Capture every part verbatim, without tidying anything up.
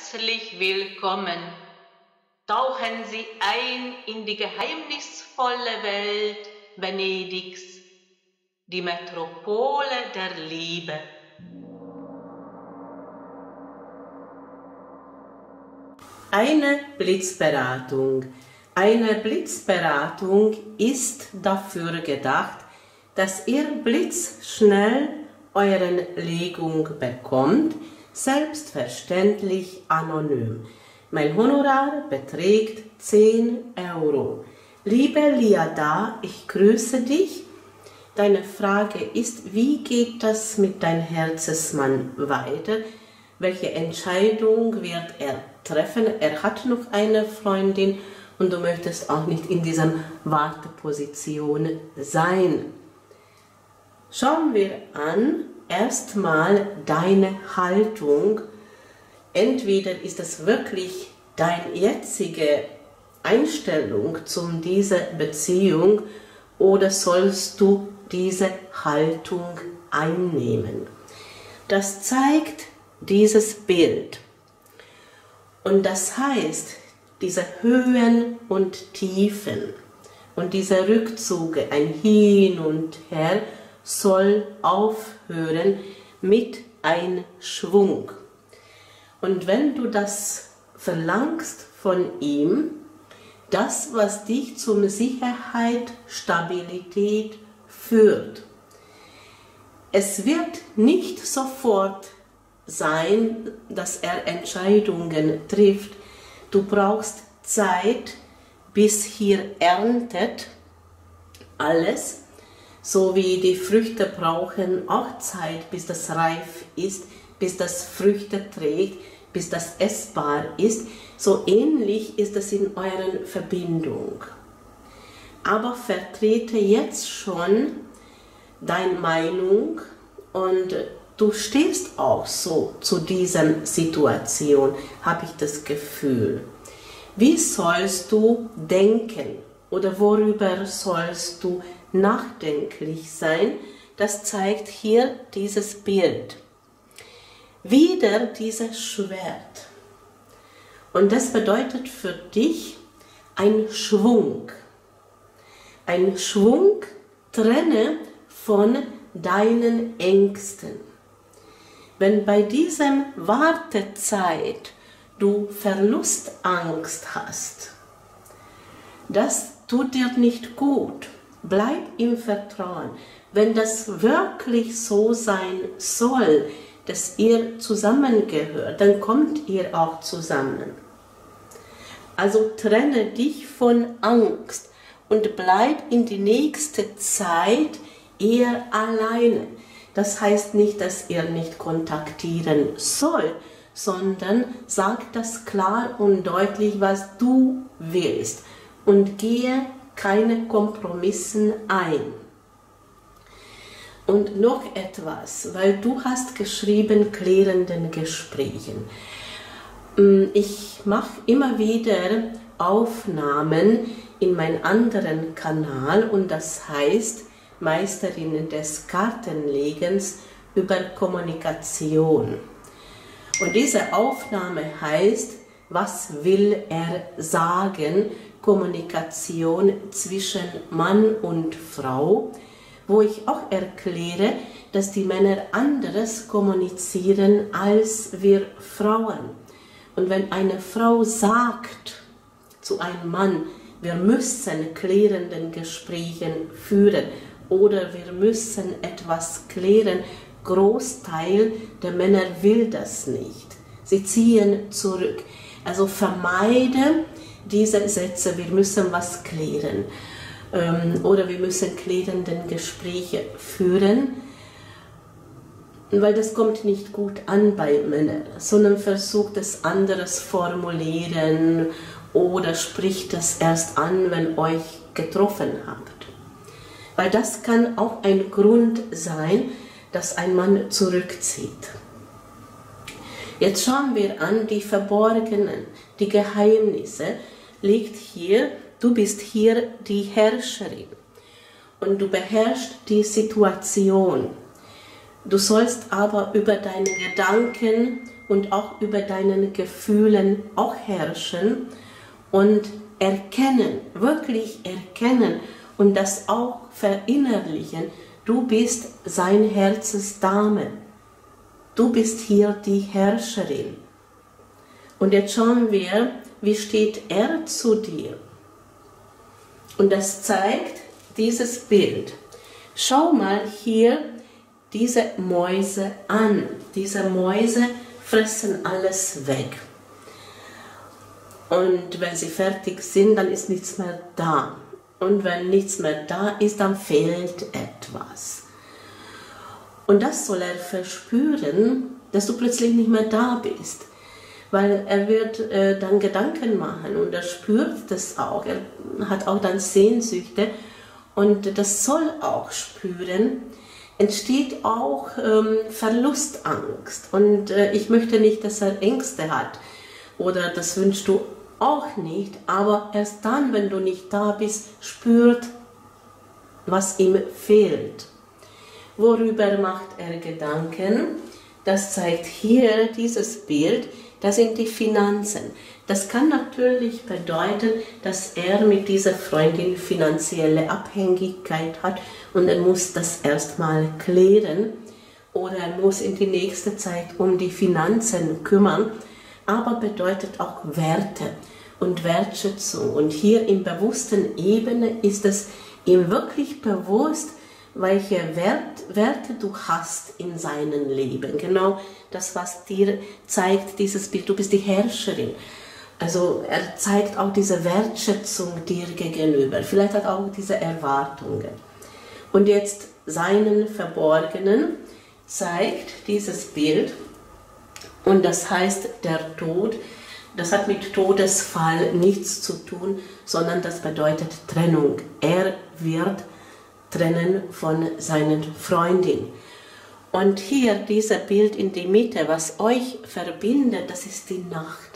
herzlich willkommen. Tauchen Sie ein in die geheimnisvolle Welt Venedigs, die Metropole der Liebe. Eine Blitzberatung. Eine Blitzberatung ist dafür gedacht, dass ihr blitzschnell euren Legung bekommt, selbstverständlich anonym. Mein Honorar beträgt zehn Euro. Liebe Liada, ich grüße dich. Deine Frage ist, wie geht das mit deinem Herzensmann weiter? Welche Entscheidung wird er treffen? Er hat noch eine Freundin und du möchtest auch nicht in dieser Warteposition sein. Schauen wir an, erstmal deine Haltung. Entweder ist es wirklich deine jetzige Einstellung zu dieser Beziehung oder sollst du diese Haltung einnehmen. Das zeigt dieses Bild. Und das heißt, diese Höhen und Tiefen und diese Rückzüge, ein Hin und Her, soll aufhören mit einem Schwung. Und wenn du das verlangst von ihm, das, was dich zur Sicherheit, Stabilität führt, es wird nicht sofort sein, dass er Entscheidungen trifft. Du brauchst Zeit, bis hier erntet alles, so wie die Früchte brauchen auch Zeit, bis das reif ist, bis das Früchte trägt, bis das essbar ist. So ähnlich ist es in euren Verbindung. Aber vertrete jetzt schon deine Meinung und du stehst auch so zu dieser Situation, habe ich das Gefühl. Wie sollst du denken oder worüber sollst du nachdenklich sein? Das zeigt hier dieses Bild. Wieder dieses Schwert. Und das bedeutet für dich ein Schwung. Ein Schwung, trenne von deinen Ängsten. Wenn bei diesem Wartezeit du Verlustangst hast, das tut dir nicht gut. Bleib im Vertrauen. Wenn das wirklich so sein soll, dass ihr zusammengehört, dann kommt ihr auch zusammen. Also trenne dich von Angst und bleib in die nächste Zeit eher alleine. Das heißt nicht, dass ihr nicht kontaktieren sollt, sondern sag das klar und deutlich, was du willst und gehe keine Kompromisse ein. Und noch etwas, weil du hast geschrieben, klärenden Gesprächen. Ich mache immer wieder Aufnahmen in meinen anderen Kanal und das heißt Meisterinnen des Kartenlegens über Kommunikation. Und diese Aufnahme heißt, was will er sagen? Kommunikation zwischen Mann und Frau, wo ich auch erkläre, dass die Männer anderes kommunizieren als wir Frauen. Und wenn eine Frau sagt zu einem Mann, wir müssen klärenden Gesprächen führen oder wir müssen etwas klären, Großteil der Männer will das nicht. Sie ziehen zurück. Also vermeide diese Sätze, wir müssen was klären. Oder wir müssen klärende Gespräche führen, weil das kommt nicht gut an bei Männern, sondern versucht es anderes formulieren oder spricht das erst an, wenn euch getroffen habt. Weil das kann auch ein Grund sein, dass ein Mann zurückzieht. Jetzt schauen wir an die Verborgenen, die Geheimnisse liegt hier. Du bist hier die Herrscherin und du beherrschst die Situation. Du sollst aber über deine Gedanken und auch über deinen Gefühlen auch herrschen und erkennen, wirklich erkennen und das auch verinnerlichen. Du bist sein Herzensdame. Du bist hier die Herrscherin. Und jetzt schauen wir, wie steht er zu dir? Und das zeigt dieses Bild. Schau mal hier diese Mäuse an. Diese Mäuse fressen alles weg. Und wenn sie fertig sind, dann ist nichts mehr da. Und wenn nichts mehr da ist, dann fehlt etwas. Und das soll er verspüren, dass du plötzlich nicht mehr da bist. Weil er wird äh, dann Gedanken machen und er spürt das auch. Er hat auch dann Sehnsüchte und das soll auch spüren. Entsteht auch ähm, Verlustangst und äh, ich möchte nicht, dass er Ängste hat oder das wünschst du auch nicht, aber erst dann, wenn du nicht da bist, spürt, was ihm fehlt. Worüber macht er Gedanken? Das zeigt hier dieses Bild. Das sind die Finanzen. Das kann natürlich bedeuten, dass er mit dieser Freundin finanzielle Abhängigkeit hat und er muss das erstmal klären oder er muss in die nächste Zeit um die Finanzen kümmern, aber bedeutet auch Werte und Wertschätzung. Und hier in bewussten Ebene ist es ihm wirklich bewusst, welche Wert, Werte du hast in seinem Leben. Genau das, was dir zeigt, dieses Bild. Du bist die Herrscherin. Also er zeigt auch diese Wertschätzung dir gegenüber. Vielleicht hat er auch diese Erwartungen. Und jetzt seinen Verborgenen zeigt dieses Bild. Und das heißt der Tod. Das hat mit Todesfall nichts zu tun, sondern das bedeutet Trennung. Er wird trennen von seinen Freundin. Und hier dieser Bild in die Mitte, was euch verbindet, das ist die Nacht.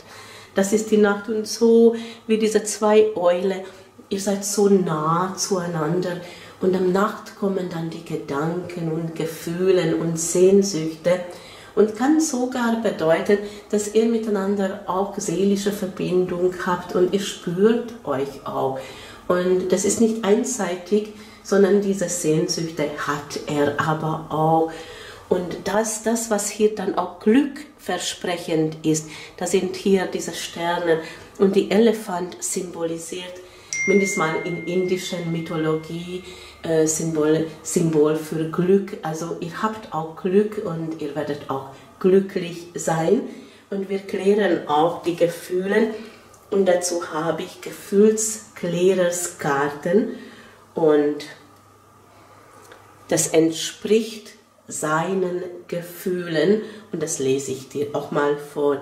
Das ist die Nacht und so wie diese zwei Eule, ihr seid so nah zueinander und am Nacht kommen dann die Gedanken und Gefühle und Sehnsüchte und kann sogar bedeuten, dass ihr miteinander auch seelische Verbindung habt und ihr spürt euch auch. Und das ist nicht einseitig, sondern diese Sehnsüchte hat er aber auch. Und das, das, was hier dann auch glückversprechend ist, da sind hier diese Sterne und die Elefant symbolisiert, mindestens mal in indischer Mythologie, äh, Symbol, Symbol für Glück. Also ihr habt auch Glück und ihr werdet auch glücklich sein. Und wir klären auch die Gefühle. Und dazu habe ich Gefühlsklärerkarten. Und das entspricht seinen Gefühlen und das lese ich dir auch mal vor.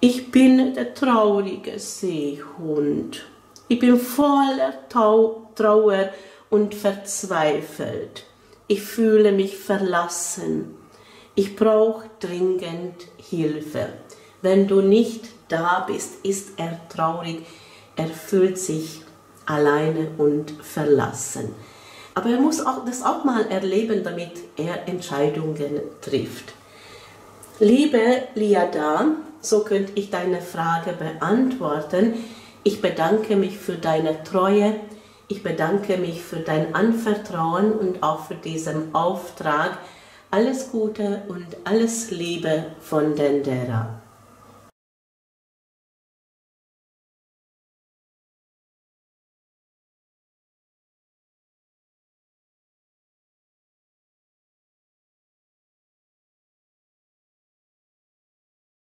Ich bin der traurige Seehund. Ich bin voller Tau- Trauer und verzweifelt. Ich fühle mich verlassen. Ich brauche dringend Hilfe. Wenn du nicht da bist, ist er traurig. Er fühlt sich alleine und verlassen. Aber er muss auch das auch mal erleben, damit er Entscheidungen trifft. Liebe Liada, so könnte ich deine Frage beantworten. Ich bedanke mich für deine Treue. Ich bedanke mich für dein Anvertrauen und auch für diesen Auftrag. Alles Gute und alles Liebe von Dendera.